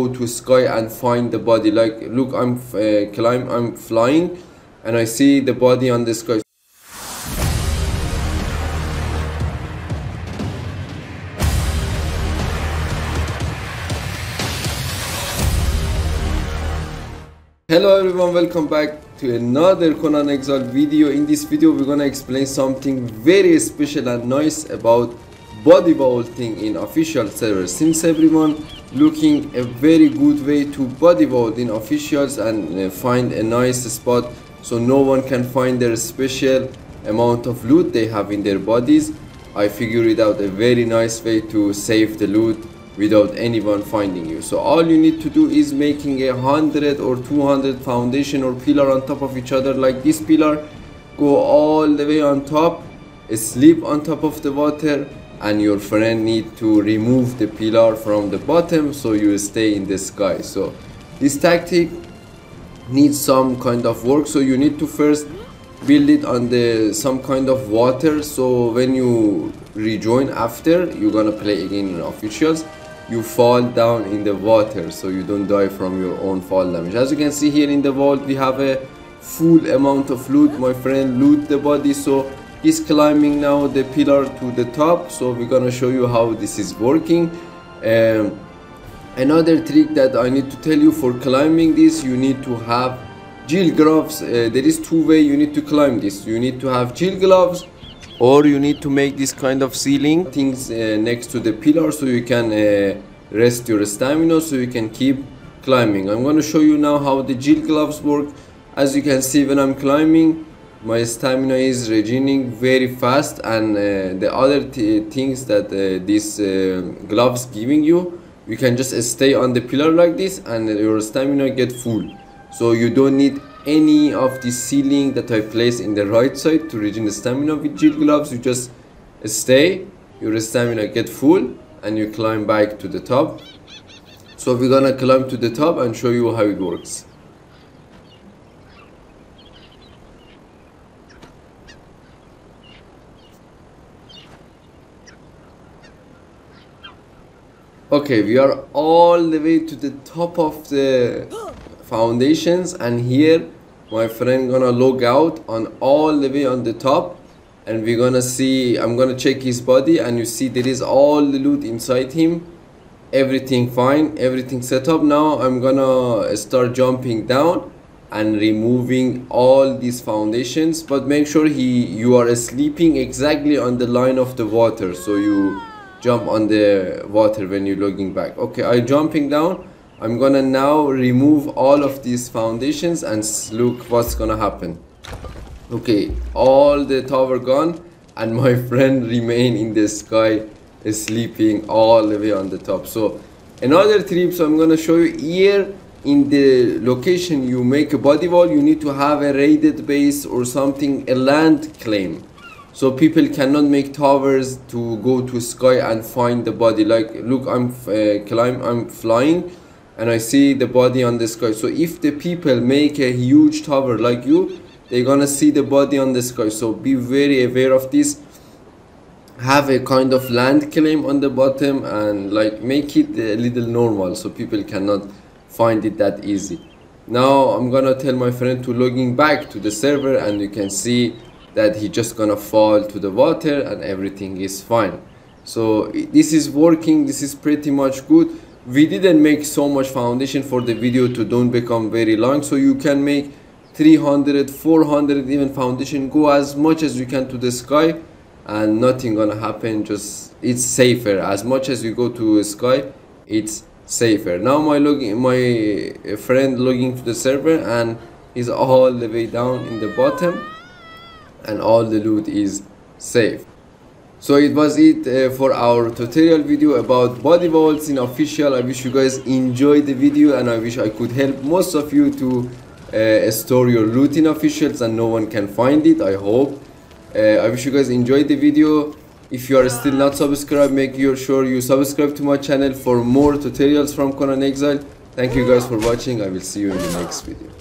go to sky and find the body. Like, look, I'm flying and I see the body on the sky. Hello everyone, welcome back to another Conan Exiles video. In this video we're gonna explain something very special and nice about body vaulting in official servers. Since everyone looking a very good way to body vault in officials and find a nice spot so no one can find their special amount of loot they have in their bodies, I figured out a very nice way to save the loot without anyone finding you. So all you need to do is making 100 or 200 foundation or pillar on top of each other, like this pillar, go all the way on top, sleep on top of the water, and your friend need to remove the pillar from the bottom so you stay in the sky. So this tactic needs some kind of work, so you need to first build it on the some kind of water, so when you rejoin after, you're gonna play again in officials, you fall down in the water so you don't die from your own fall damage. As you can see here in the vault, we have a full amount of loot. My friend loot the body, so he's climbing now the pillar to the top. So we're gonna show you how this is working. Another trick that I need to tell you for climbing this, you need to have Jill gloves. There is two way you need to climb this. You need to have Jill gloves, or you need to make this kind of ceiling things next to the pillar so you can rest your stamina so you can keep climbing. I'm going to show you now how the Jill gloves work. As you can see, when I'm climbing, my stamina is regenerating very fast, and the other things that these gloves giving you, you can just stay on the pillar like this and your stamina get full. So you don't need any of the ceiling that I place in the right side to regenerate stamina with Jill gloves. You just stay, your stamina get full, and you climb back to the top. So we're gonna climb to the top and show you how it works. Okay, we are all the way to the top of the foundations, and here my friend gonna log out on all the way on the top, and we're gonna see, I'm gonna check his body, and you see there is all the loot inside him, everything fine, everything set up. Now I'm gonna start jumping down and removing all these foundations, but make sure you are sleeping exactly on the line of the water, so you jump on the water when you're logging back. Okay, I'm jumping down. I'm gonna now remove all of these foundations and look what's gonna happen. Okay, all the tower gone, and my friend remain in the sky sleeping all the way on the top. So another trip, so I'm gonna show you here in the location you make a body wall, you need to have a raided base or something, a land claim, so people cannot make towers to go to sky and find the body. Like, look, I'm flying and I see the body on the sky. So if the people make a huge tower like you, they're gonna see the body on the sky. So be very aware of this. Have a kind of land claim on the bottom, and like make it a little normal so people cannot find it that easy. Now I'm gonna tell my friend to logging back to the server, and you can see that he just gonna fall to the water and everything is fine. So this is working, this is pretty much good. We didn't make so much foundation for the video to don't become very long, so you can make 300, 400 even foundation, go as much as you can to the sky and nothing gonna happen. Just, it's safer. As much as you go to sky, it's safer. Now my friend logging to the server, and he's all the way down in the bottom and all the loot is safe. So it was it for our tutorial video about body vaults in official. I wish you guys enjoyed the video, and I wish I could help most of you to store your loot in officials and no one can find it, I hope. I wish you guys enjoyed the video. If you are still not subscribed, make sure you subscribe to my channel for more tutorials from Conan Exiles. Thank you guys for watching. I will see you in the next video.